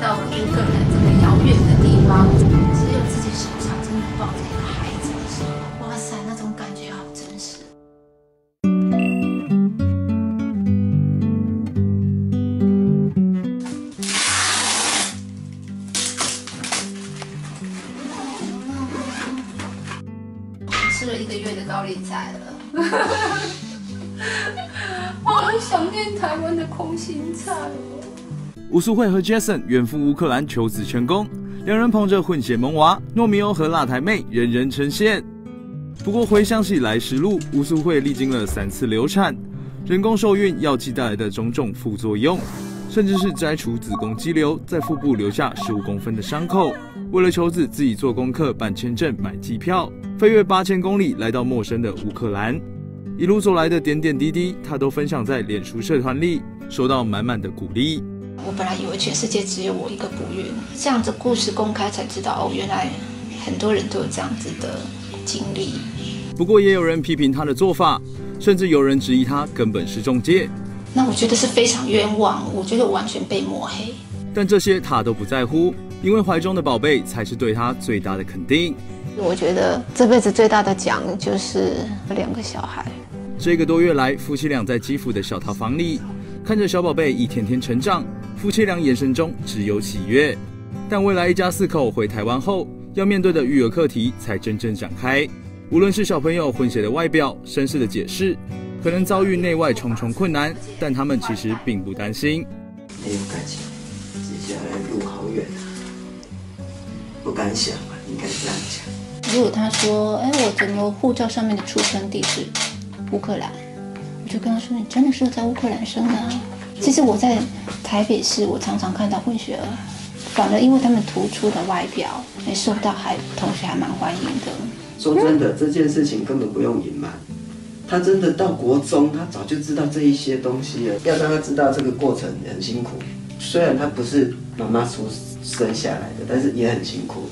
到这个人这么遥远的地方，只有自己手上真的抱着一个孩子的时候，哇塞，那种感觉好真实。吃了一个月的高丽菜了。 我好想念台湾的空心菜哦。吴淑慧和 Jason 远赴乌克兰求子成功，两人捧着混血萌娃糯米欧和辣台妹，人人称羡。不过回想起来时路，吴淑慧历经了3次流产、人工受孕药剂带来的种种副作用，甚至是摘除子宫肌瘤，在腹部留下15公分的伤口。为了求子，自己做功课、办签证、买机票，飞越8000公里来到陌生的乌克兰。 一路走来的点点滴滴，他都分享在脸书社团里，收到满满的鼓励。我本来以为全世界只有我一个不孕，这样子故事公开才知道，哦，原来很多人都有这样子的经历。不过也有人批评他的做法，甚至有人质疑他根本是中介。那我觉得是非常冤枉，我觉得我完全被抹黑。但这些他都不在乎，因为怀中的宝贝才是对他最大的肯定。我觉得这辈子最大的奖就是2个小孩。 这个多月来，夫妻俩在基辅的小套房里，看着小宝贝一天天成长，夫妻俩眼神中只有喜悦。但未来一家4口回台湾后，要面对的育儿课题才真正展开。无论是小朋友混血的外表、身世的解释，可能遭遇内外重重困难，但他们其实并不担心。很有感情，接下来路好远啊，不敢想啊，应该这样想。如果他说：“哎，我怎么护照上面的出生地址？” 乌克兰，我就跟他说：“你真的是在乌克兰生的啊！”其实我在台北市，我常常看到混血儿，反而因为他们突出的外表，哎，受到同学还蛮欢迎的。说真的，这件事情根本不用隐瞒，他真的到国中，他早就知道这一些东西了。要让他知道这个过程很辛苦，虽然他不是妈妈出生下来的，但是也很辛苦。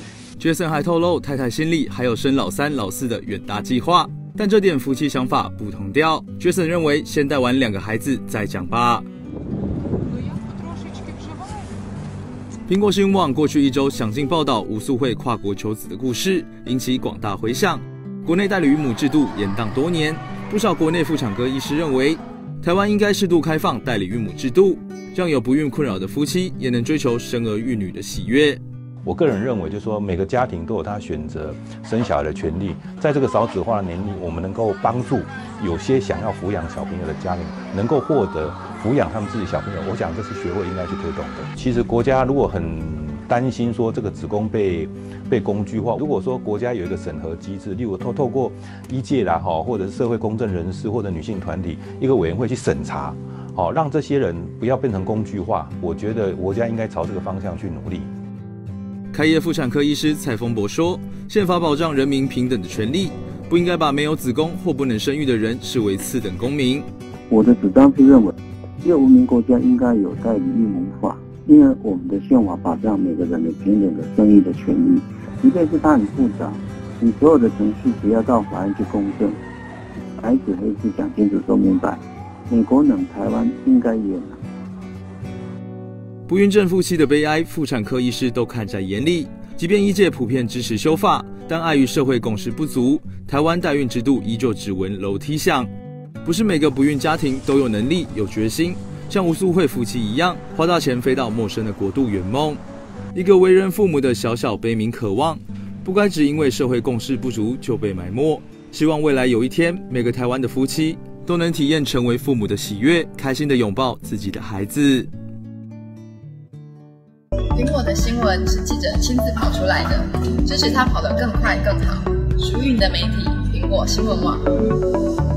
Jason 还透露，太太心里还有生老3、老4的远大计划。 但这点夫妻想法不同调。Jason 认为，先带完2个孩子再讲吧。苹果新闻网过去1周详尽报道吴淑慧跨国求子的故事，引起广大回响。国内代理孕母制度延宕多年，不少国内妇产科医师认为，台湾应该适度开放代理孕母制度，让有不孕困扰的夫妻也能追求生儿育女的喜悦。 我个人认为，就是说每个家庭都有他选择生小孩的权利。在这个少子化的年龄，我们能够帮助有些想要抚养小朋友的家庭，能够获得抚养他们自己小朋友。我想这是学会应该去推动的。其实国家如果很担心说这个子宫被工具化，如果说国家有一个审核机制，例如透过医界啦哈，或者是社会公正人士或者女性团体一个委员会去审查，好让这些人不要变成工具化。我觉得国家应该朝这个方向去努力。 开业妇产科医师蔡丰博说：“宪法保障人民平等的权利，不应该把没有子宫或不能生育的人视为次等公民。我的主张是认为，一个文明国家应该有代理孕母法，因为我们的宪法保障每个人的平等的生育的权利。即便是它很复杂，你所有的程序只要到法院去公证，白纸黑字讲清楚、说明白。美国能，台湾应该也能。” 不孕症夫妻的悲哀，妇产科医师都看在眼里。即便医界普遍支持修法，但碍于社会共识不足，台湾代孕制度依旧只闻楼梯响。不是每个不孕家庭都有能力、有决心，像吴淑慧夫妻一样，花大钱飞到陌生的国度圆梦。一个为人父母的小小悲悯渴望，不该只因为社会共识不足就被埋没。希望未来有一天，每个台湾的夫妻都能体验成为父母的喜悦，开心地拥抱自己的孩子。 苹果的新闻是记者亲自跑出来的，支持他跑得更快更好。属于你的媒体，苹果新闻网。